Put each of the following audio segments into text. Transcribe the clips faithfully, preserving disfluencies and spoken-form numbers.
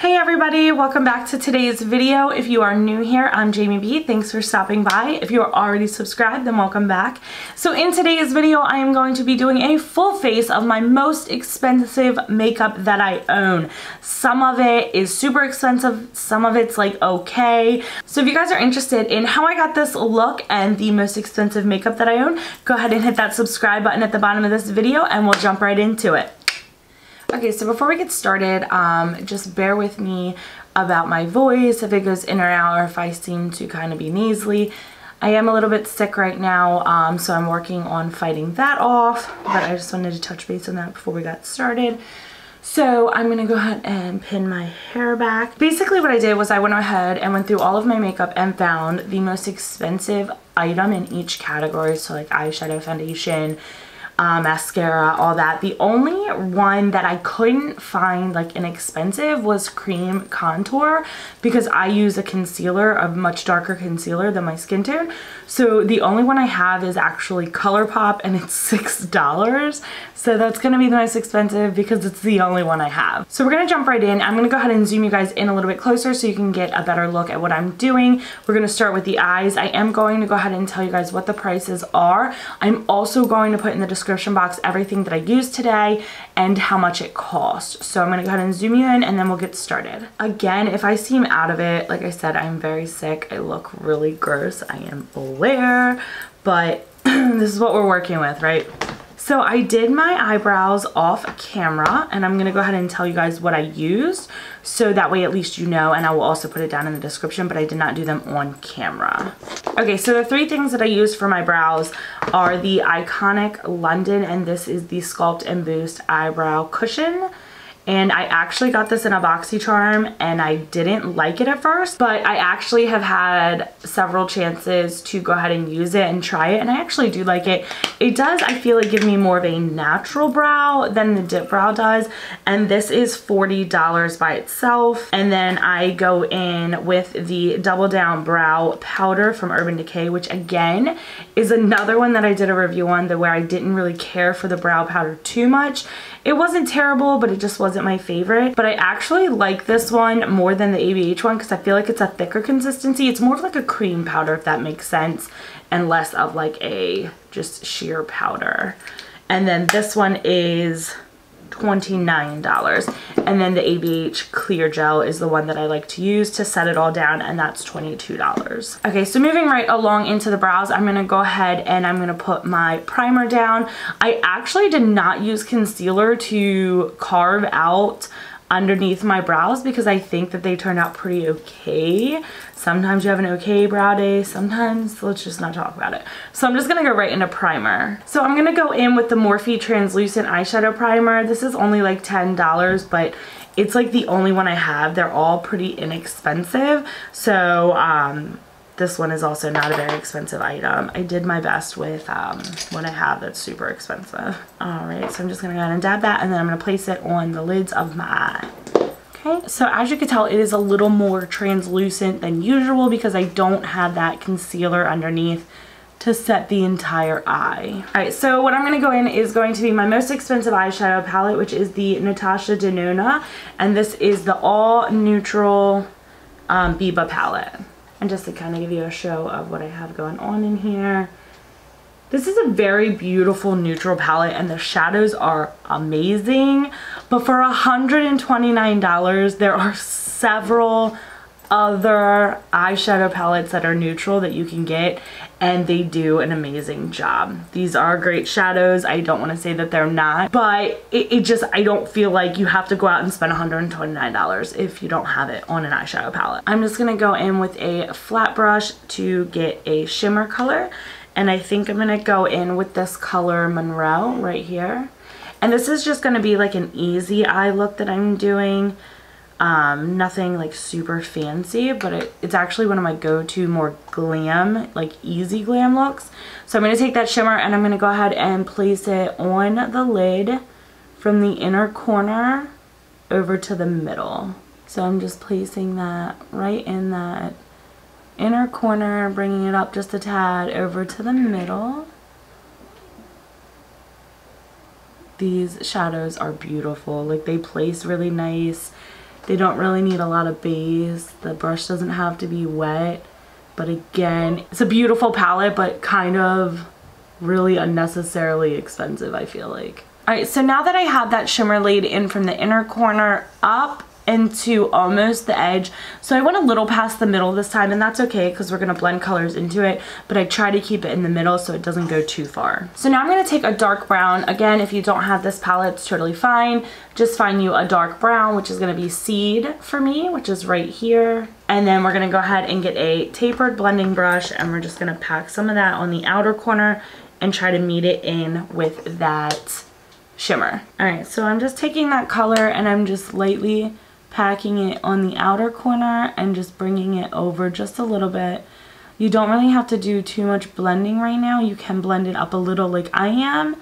Hey everybody, welcome back to today's video. If you are new here, I'm Jamie B. Thanks for stopping by. If you're already subscribed, then welcome back. So in today's video, I am going to be doing a full face of my most expensive makeup that I own. Some of it is super expensive, some of it's like okay. So if you guys are interested in how I got this look and the most expensive makeup that I own, go ahead and hit that subscribe button at the bottom of this video and we'll jump right into it. Okay, so before we get started, um, just bear with me about my voice, if it goes in or out, or if I seem to kind of be nasally. I am a little bit sick right now, um, so I'm working on fighting that off, but I just wanted to touch base on that before we got started. So I'm gonna go ahead and pin my hair back. Basically what I did was I went ahead and went through all of my makeup and found the most expensive item in each category, so like eyeshadow, foundation, Uh, mascara, all that. The only one that I couldn't find like inexpensive was cream contour, because I use a concealer, a much darker concealer than my skin tone. So the only one I have is actually ColourPop, and it's six dollars. So that's gonna be the most expensive because it's the only one I have. So we're gonna jump right in. I'm gonna go ahead and zoom you guys in a little bit closer so you can get a better look at what I'm doing. We're gonna start with the eyes. I am going to go ahead and tell you guys what the prices are. I'm also going to put in the description description box everything that I used today and how much it cost. So I'm gonna go ahead and zoom you in and then we'll get started. Again, if I seem out of it, like I said, I'm very sick. I look really gross, I am aware, but this is what we're working with, right? So I did my eyebrows off camera, and I'm gonna go ahead and tell you guys what I used, so that way at least you know, and I will also put it down in the description, but I did not do them on camera. Okay, so the three things that I used for my brows are the Iconic London, and this is the Sculpt and Boost Eyebrow Cushion. And I actually got this in a BoxyCharm, and I didn't like it at first, but I actually have had several chances to go ahead and use it and try it, and I actually do like it. It does, I feel like, give me more of a natural brow than the dip brow does, and this is forty dollars by itself. And then I go in with the Double Down Brow Powder from Urban Decay, which again is another one that I did a review on, where I didn't really care for the brow powder too much. It wasn't terrible, but it just wasn't my favorite. But I actually like this one more than the A B H one because I feel like it's a thicker consistency. It's more of like a cream powder, if that makes sense, and less of like a just sheer powder. And then this one is twenty-nine dollars. And then the A B H Clear Gel is the one that I like to use to set it all down, and that's twenty-two dollars. Okay, so moving right along into the brows, I'm gonna go ahead and I'm gonna put my primer down. I actually did not use concealer to carve out underneath my brows because I think that they turned out pretty okay. Sometimes you have an okay brow day, sometimes let's just not talk about it. So I'm just gonna go right into primer. So I'm gonna go in with the Morphe Translucent Eyeshadow Primer. This is only like ten dollars, but it's like the only one I have. They're all pretty inexpensive. So um, this one is also not a very expensive item. I did my best with um, what I have that's super expensive. All right, so I'm just gonna go ahead and dab that, and then I'm gonna place it on the lids of my eye. Okay, so as you can tell, it is a little more translucent than usual because I don't have that concealer underneath to set the entire eye. All right, so what I'm gonna go in is going to be my most expensive eyeshadow palette, which is the Natasha Denona, and this is the all neutral um, Biba palette. And just to kind of give you a show of what I have going on in here. This is a very beautiful neutral palette, and the shadows are amazing. But for one hundred twenty-nine dollars, there are several other eyeshadow palettes that are neutral that you can get, and they do an amazing job. These are great shadows. I don't want to say that they're not, but it, it just, I don't feel like you have to go out and spend one hundred twenty-nine dollars if you don't have it on an eyeshadow palette. I'm just gonna go in with a flat brush to get a shimmer color, and I think I'm gonna go in with this color Monroe right here, and this is just gonna be like an easy eye look that I'm doing. Um, nothing like super fancy, but it, it's actually one of my go-to more glam, like easy glam looks. So I'm going to take that shimmer and I'm going to go ahead and place it on the lid from the inner corner over to the middle. So I'm just placing that right in that inner corner, bringing it up just a tad over to the middle. These shadows are beautiful. Like, they place really nice. They don't really need a lot of base. The brush doesn't have to be wet. But again, it's a beautiful palette, but kind of really unnecessarily expensive, I feel like. All right, so now that I have that shimmer laid in from the inner corner up into almost the edge, so I went a little past the middle this time, and that's okay because we're gonna blend colors into it, but I try to keep it in the middle so it doesn't go too far. So now I'm gonna take a dark brown. Again, if you don't have this palette, it's totally fine. Just find you a dark brown, which is gonna be Seed for me, which is right here. And then we're gonna go ahead and get a tapered blending brush, and we're just gonna pack some of that on the outer corner and try to meet it in with that shimmer. All right, so I'm just taking that color and I'm just lightly packing it on the outer corner and just bringing it over just a little bit. You don't really have to do too much blending right now. You can blend it up a little like I am,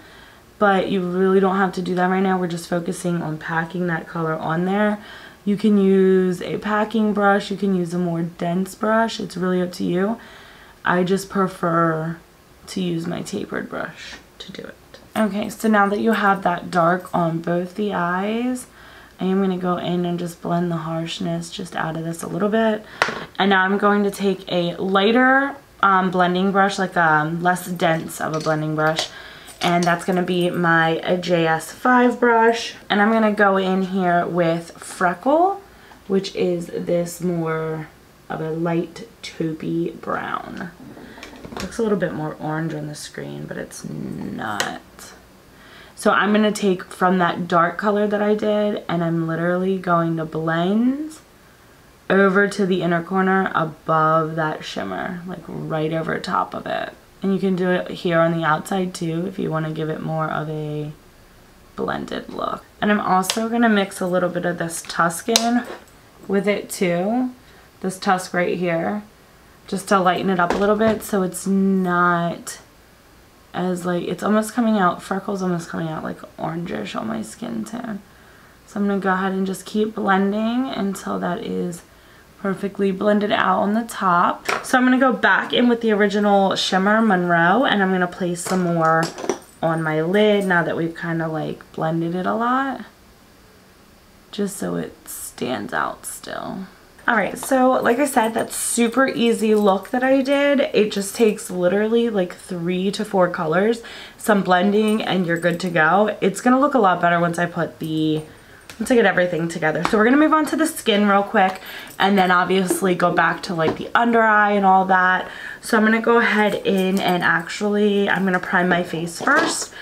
but you really don't have to do that right now. We're just focusing on packing that color on there. You can use a packing brush. You can use a more dense brush. It's really up to you. I just prefer to use my tapered brush to do it. Okay, so now that you have that dark on both the eyes, I am going to go in and just blend the harshness just out of this a little bit. And now I'm going to take a lighter um, blending brush, like a less dense of a blending brush. And that's going to be my J S five brush. And I'm going to go in here with Freckle, which is this more of a light taupey brown. It looks a little bit more orange on the screen, but it's not. So I'm going to take from that dark color that I did, and I'm literally going to blend over to the inner corner above that shimmer, like right over top of it. And you can do it here on the outside too if you want to give it more of a blended look. And I'm also going to mix a little bit of this Tuscan with it too, this Tusk right here, just to lighten it up a little bit so it's not as like, it's almost coming out, Freckle's almost coming out like orangish on my skin tone. So I'm gonna go ahead and just keep blending until that is perfectly blended out on the top. So I'm gonna go back in with the original shimmer, Monroe, and I'm gonna place some more on my lid now that we've kind of like blended it a lot, just so it stands out still. All right, so like I said, that super easy look that I did, it just takes literally like three to four colors, some blending, and you're good to go. It's gonna look a lot better once I put the, once I get everything together. So we're gonna move on to the skin real quick, and then obviously go back to like the under eye and all that. So I'm gonna go ahead in and actually, I'm gonna prime my face first.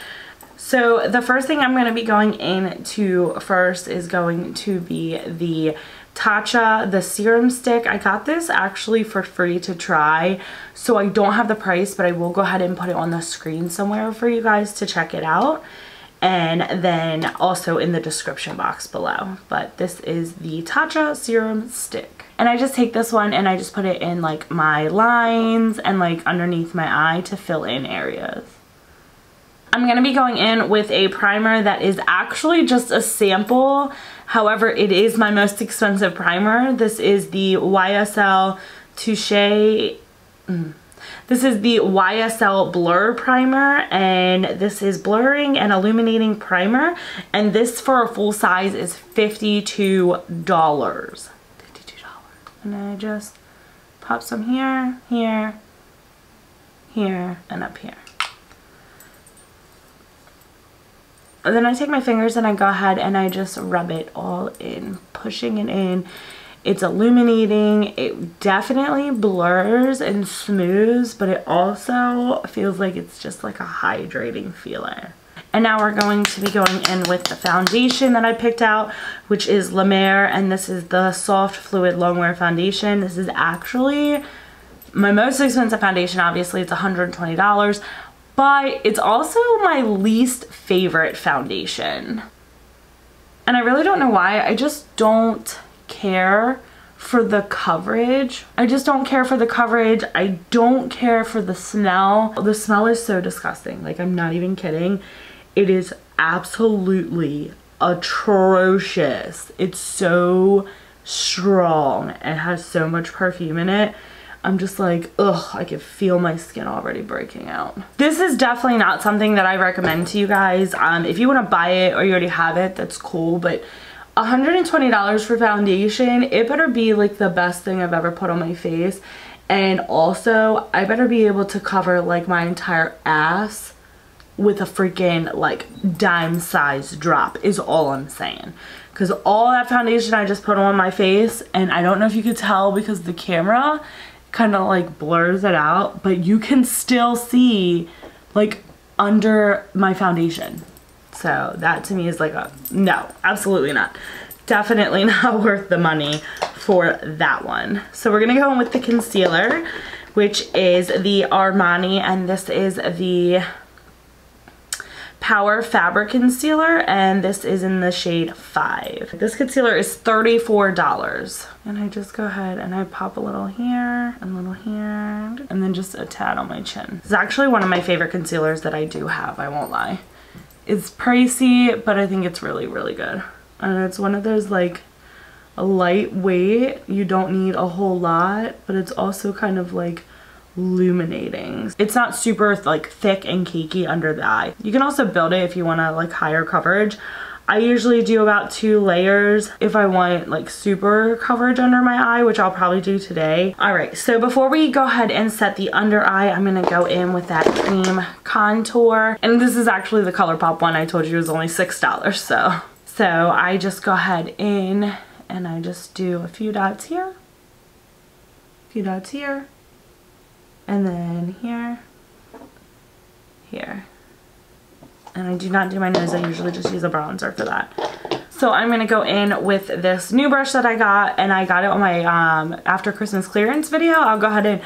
So the first thing I'm gonna be going in to first is going to be the Tatcha, the serum stick. I got this actually for free to try, so I don't have the price, but I will go ahead and put it on the screen somewhere for you guys to check it out, and then also in the description box below. But this is the Tatcha serum stick, and I just take this one and I just put it in like my lines and like underneath my eye to fill in areas. I'm gonna be going in with a primer that is actually just a sample. However, it is my most expensive primer. This is the Y S L Touche, mm. This is the Y S L Blur Primer, and this is blurring and illuminating primer. And this for a full size is fifty-two dollars. fifty-two dollars. And I just pop some here, here, here, and up here. And then I take my fingers and I go ahead and I just rub it all in, pushing it in. It's illuminating. It definitely blurs and smooths, but it also feels like it's just like a hydrating feeler. And now we're going to be going in with the foundation that I picked out, which is La Mer, and this is the Soft Fluid Longwear Foundation. This is actually my most expensive foundation. Obviously, it's one hundred twenty dollars. But it's also my least favorite foundation. And I really don't know why. I just don't care for the coverage. I just don't care for the coverage. I don't care for the smell. The smell is so disgusting. Like, I'm not even kidding. It is absolutely atrocious. It's so strong and has so much perfume in it. I'm just like, ugh, I can feel my skin already breaking out. This is definitely not something that I recommend to you guys. Um, if you want to buy it or you already have it, that's cool, but one hundred twenty dollars for foundation, it better be like the best thing I've ever put on my face. And also, I better be able to cover like my entire ass with a freaking like dime size drop is all I'm saying. Because all that foundation I just put on my face, and I don't know if you could tell because the camera kind of like blurs it out, but you can still see like under my foundation. So that to me is like a no, absolutely not. Definitely not worth the money for that one. So we're gonna go in with the concealer, which is the Armani, and this is the Power Fabric Concealer, and this is in the shade five. This concealer is thirty-four dollars. And I just go ahead and I pop a little here, and a little here, and then just a tad on my chin. It's actually one of my favorite concealers that I do have, I won't lie. It's pricey, but I think it's really, really good. And it's one of those like a lightweight, you don't need a whole lot, but it's also kind of like illuminating. It's not super like thick and cakey under the eye. You can also build it if you want to like higher coverage. I usually do about two layers if I want like super coverage under my eye, which I'll probably do today. Alright, so before we go ahead and set the under eye, I'm going to go in with that cream contour. And this is actually the ColourPop one I told you was only six dollars, so. So I just go ahead in and I just do a few dots here, a few dots here, and then here, here. And I do not do my nose, I usually just use a bronzer for that. So I'm gonna go in with this new brush that I got, and I got it on my um, after Christmas clearance video. I'll go ahead and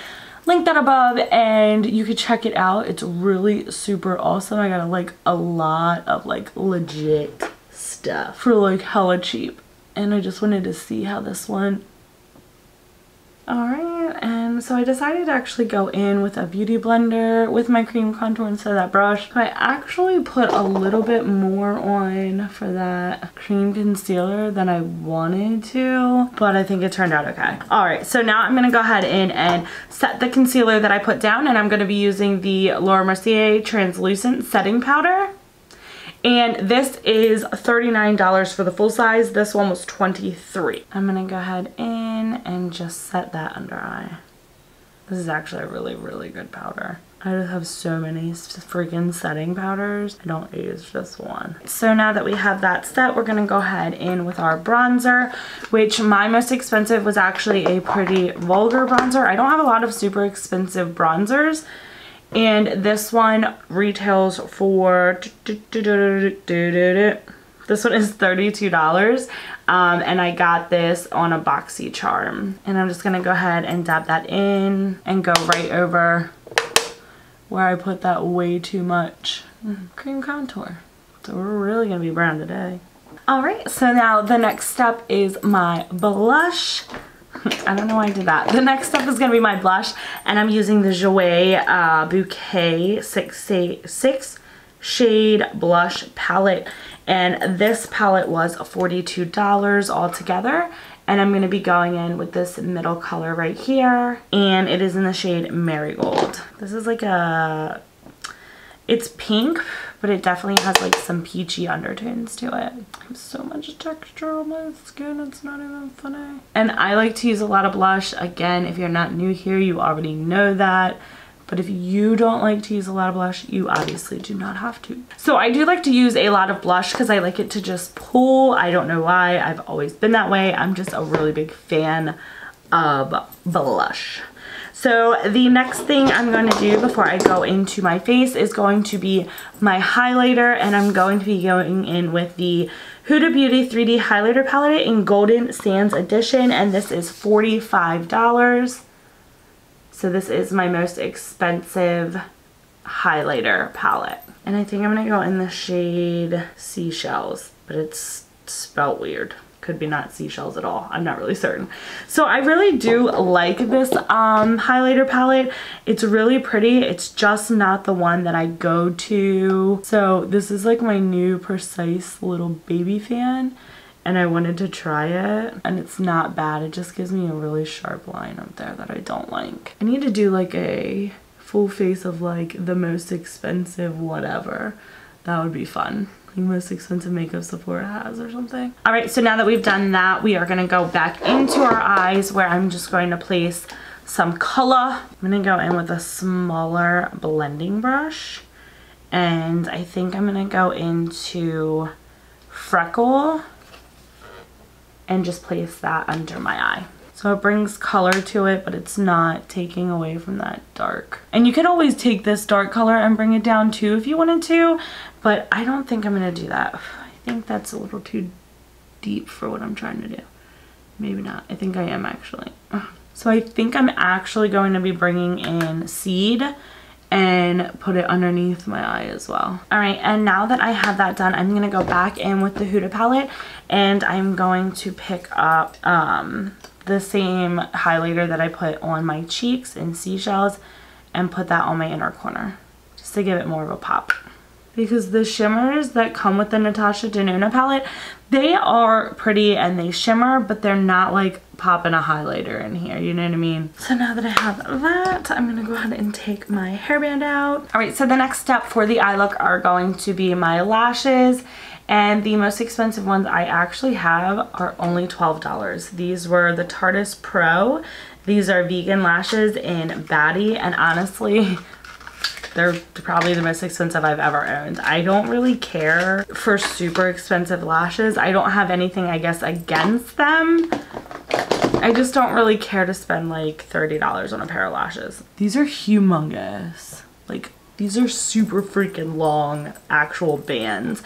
link that above and you can check it out. It's really super awesome. I got like a lot of like legit stuff for like hella cheap. And I just wanted to see how this went. Alright, and so I decided to actually go in with a beauty blender with my cream contour instead of that brush. I actually put a little bit more on for that cream concealer than I wanted to, but I think it turned out okay. Alright, so now I'm going to go ahead in and set the concealer that I put down, and I'm going to be using the Laura Mercier Translucent Setting Powder. And this is thirty-nine dollars for the full size. This one was twenty-three dollars. I'm going to go ahead in and just set that under eye. This is actually a really, really good powder. I just have so many freaking setting powders. I don't use just one. So now that we have that set, we're going to go ahead in with our bronzer, which my most expensive was actually a Pretty Vulgar bronzer. I don't have a lot of super expensive bronzers. And this one retails for, this one is thirty-two dollars, um, and I got this on a BoxyCharm. And I'm just going to go ahead and dab that in and go right over where I put that way too much cream contour. So we're really going to be brown today. Alright, so now the next step is my blush. I don't know why I did that. The next step is going to be my blush, and I'm using the Jouer uh, Bouquet Six Six Shade Blush Palette, and this palette was forty-two dollars altogether, and I'm going to be going in with this middle color right here, and it is in the shade Marigold. This is like a, it's pink, but it definitely has like some peachy undertones to it. I have so much texture on my skin, it's not even funny. And I like to use a lot of blush. Again, if you're not new here, you already know that. But if you don't like to use a lot of blush, you obviously do not have to. So I do like to use a lot of blush because I like it to just pull. I don't know why, I've always been that way. I'm just a really big fan of blush. So the next thing I'm going to do before I go into my face is going to be my highlighter, and I'm going to be going in with the Huda Beauty three D Highlighter Palette in Golden Sands Edition, and this is forty-five dollars. So this is my most expensive highlighter palette. And I think I'm going to go in the shade Seashells, but it's spelt weird. Could be not Seashells at all. I'm not really certain. So I really do like this um, highlighter palette. It's really pretty. It's just not the one that I go to. So this is like my new precise little baby fan, and I wanted to try it, and it's not bad. It just gives me a really sharp line up there that I don't like. I need to do like a full face of like the most expensive whatever. That would be fun. Like most expensive makeup Sephora has or something. All right, so now that we've done that, we are gonna go back into our eyes where I'm just going to place some color. I'm gonna go in with a smaller blending brush. And I think I'm gonna go into Freckle and just place that under my eye. So it brings color to it, but it's not taking away from that dark. And you can always take this dark color and bring it down too if you wanted to, but I don't think I'm gonna do that. I think that's a little too deep for what I'm trying to do. Maybe not. I think I am actually. So I think I'm actually going to be bringing in Seed and put it underneath my eye as well. All right, and now that I have that done, I'm gonna go back in with the Huda palette and I'm going to pick up um, the same highlighter that I put on my cheeks in Seashells and put that on my inner corner, just to give it more of a pop. Because the shimmers that come with the Natasha Denona palette, they are pretty and they shimmer, but they're not like popping a highlighter in here, you know what I mean? So now that I have that, I'm gonna go ahead and take my hairband out. All right, so the next step for the eye look are going to be my lashes, and the most expensive ones I actually have are only twelve dollars. These were the Tarteist Pro. These are vegan lashes in Baddie, and honestly, they're probably the most expensive I've ever owned. I don't really care for super expensive lashes. I don't have anything, I guess, against them. I just don't really care to spend like thirty dollars on a pair of lashes. These are humongous. Like, these are super freaking long actual bands.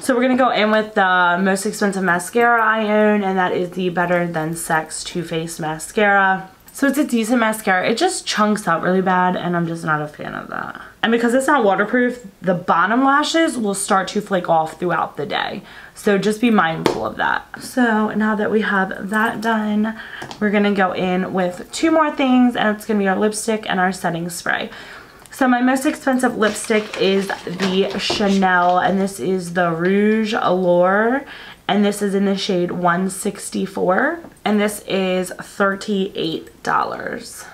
So we're gonna go in with the most expensive mascara I own, and that is the Better Than Sex Too Faced mascara. So it's a decent mascara. It just chunks up really bad, and I'm just not a fan of that. And because it's not waterproof, the bottom lashes will start to flake off throughout the day. So just be mindful of that. So now that we have that done, we're gonna go in with two more things, and it's gonna be our lipstick and our setting spray. So my most expensive lipstick is the Chanel, and this is the Rouge Allure. And this is in the shade one sixty-four, and this is thirty-eight dollars.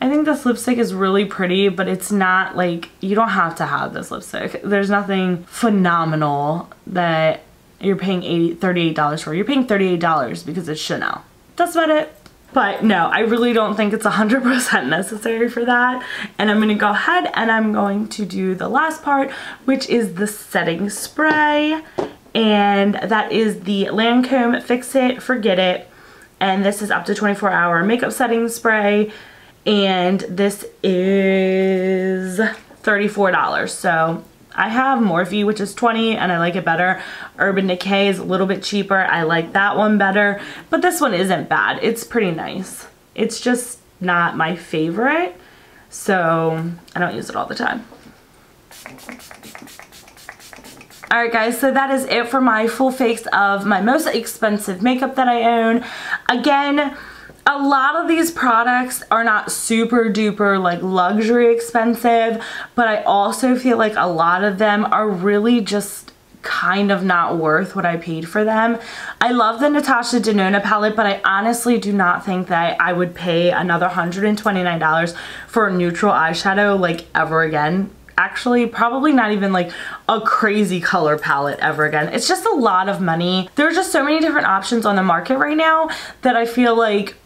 I think this lipstick is really pretty, but it's not like, you don't have to have this lipstick. There's nothing phenomenal that you're paying thirty-eight dollars for. You're paying thirty-eight dollars because it's Chanel. That's about it. But no, I really don't think it's one hundred percent necessary for that. And I'm gonna go ahead and I'm going to do the last part, which is the setting spray. And that is the Lancome Fix It, Forget It. And this is up to twenty-four hour makeup setting spray. And this is thirty-four dollars. So I have Morphe, which is twenty dollars, and I like it better. Urban Decay is a little bit cheaper. I like that one better. But this one isn't bad. It's pretty nice. It's just not my favorite. So I don't use it all the time. Alright guys, so that is it for my full face of my most expensive makeup that I own. Again, a lot of these products are not super duper like luxury expensive, but I also feel like a lot of them are really just kind of not worth what I paid for them. I love the Natasha Denona palette, but I honestly do not think that I would pay another one hundred twenty-nine dollars for a neutral eyeshadow like ever again. Actually, probably not even like a crazy color palette ever again. It's just a lot of money. There are just so many different options on the market right now that I feel like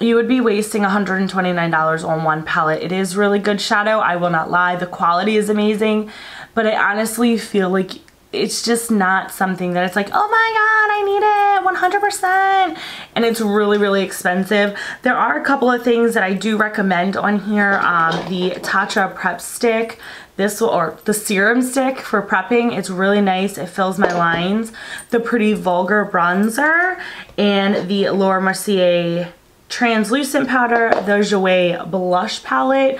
you would be wasting one hundred twenty-nine dollars on one palette. It is really good shadow, I will not lie. The quality is amazing, but I honestly feel like it's just not something that it's like, oh my god, I need it one hundred percent, and it's really really expensive. There are a couple of things that I do recommend on here. Um, the Tatcha prep stick, this will, or the serum stick for prepping. It's really nice, it fills my lines. The Pretty Vulgar bronzer and the Laura Mercier translucent powder, the Jouer blush palette.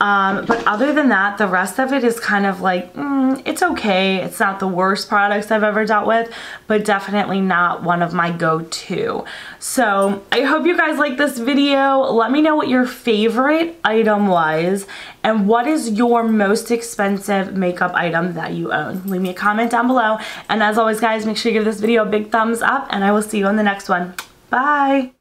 Um, but other than that, the rest of it is kind of like, mm, it's okay. It's not the worst products I've ever dealt with, but definitely not one of my go-to. So I hope you guys like this video. Let me know what your favorite item was and what is your most expensive makeup item that you own. Leave me a comment down below. And as always, guys, make sure you give this video a big thumbs up, and I will see you on the next one. Bye.